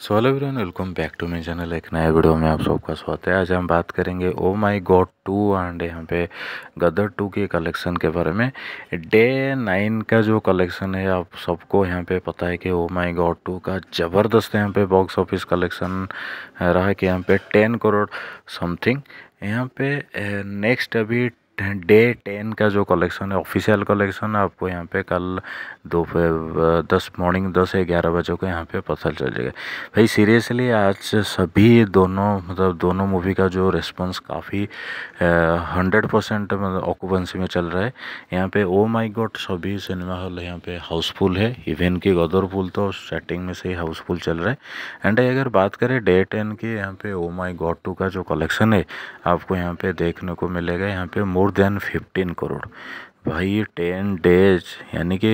So hello everyone, welcome back to my channel. एक नए video में आप सबका स्वागत है। आज हम बात करेंगे ओ माई गॉड 2 एंड यहाँ पे गदर 2 के कलेक्शन के बारे में। डे 9 का जो कलेक्शन है, आप सबको यहाँ पे पता है कि ओ माई गॉड 2 का ज़बरदस्त यहाँ पे बॉक्स ऑफिस कलेक्शन रहा कि यहाँ पे 10 करोड़ समथिंग। यहाँ पे नेक्स्ट अभी डे 10 का जो कलेक्शन है, ऑफिशियल कलेक्शन, आपको यहाँ पे कल दोपहर 10 मॉर्निंग 10 या 11 बजे को यहाँ पे पता चल जाएगा। भाई सीरियसली आज सभी दोनों मूवी का जो रिस्पांस काफ़ी 100% ऑक्यूपेंसी में चल रहा है। यहाँ पे ओ माय गॉड सभी सिनेमा हॉल यहाँ पे हाउसफुल है। इवन कि गदर पुल तो स्टार्टिंग में से ही हाउसफुल चल रहा है। एंड अगर बात करें डे 10 की, यहाँ पे ओ माय गॉड 2 का जो कलेक्शन है आपको यहाँ पे देखने को मिलेगा यहाँ पे देन 15 करोड़। भाई 10 डेज यानी कि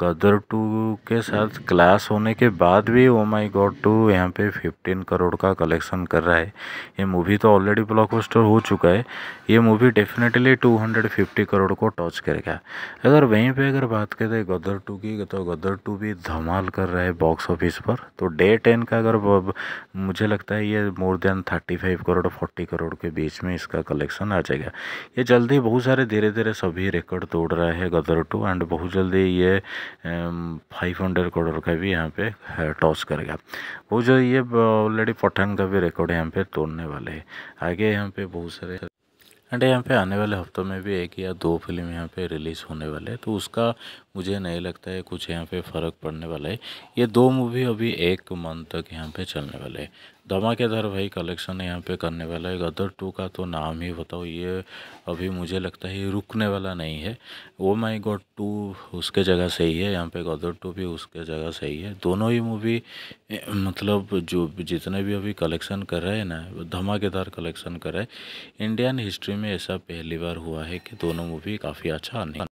गदर 2 के साथ क्लास होने के बाद भी ओ माई गॉड 2 यहाँ पे 15 करोड़ का कलेक्शन कर रहा है। ये मूवी तो ऑलरेडी ब्लॉकबस्टर हो चुका है। ये मूवी डेफिनेटली 250 करोड़ को टच करेगा। अगर वहीं पे अगर बात करें गदर 2 की, तो गदर 2 भी धमाल कर रहा है बॉक्स ऑफिस पर। तो डे 10 का अगर मुझे लगता है ये मोर देन 35 करोड़ 40 करोड़ के बीच में इसका कलेक्शन आ जाएगा। ये जल्दी बहुत सारे धीरे धीरे सभी रिकॉर्ड तोड़ रहा है गदर 2 एंड बहुत जल्दी ये 500 करोड़ का भी यहाँ पे टॉस करेगा। वो जो ये ऑलरेडी पठान का भी रिकॉर्ड यहाँ पे तोड़ने वाले हैं। आगे यहाँ पे बहुत सारे एंड यहाँ पे आने वाले हफ्तों में भी 1 या 2 फिल्म यहाँ पे रिलीज़ होने वाले हैं, तो उसका मुझे नहीं लगता है कुछ यहाँ पे फ़र्क पड़ने वाला है। ये 2 मूवी अभी 1 मंथ तक यहाँ पे चलने वाले हैं। धमाकेदार भाई कलेक्शन यहाँ पे करने वाला है गदर 2 का, तो नाम ही बताओ, ये अभी मुझे लगता है रुकने वाला नहीं है। ओ माई गॉड 2 उसके जगह सही है, यहाँ पे गदर 2 भी उसके जगह सही है। दोनों ही मूवी मतलब जो जितने भी अभी कलेक्शन कर रहे हैं ना, धमाकेदार कलेक्शन कर रहे हैं। इंडियन हिस्ट्री में ऐसा पहली बार हुआ है कि दोनों मूवी काफ़ी अच्छा आने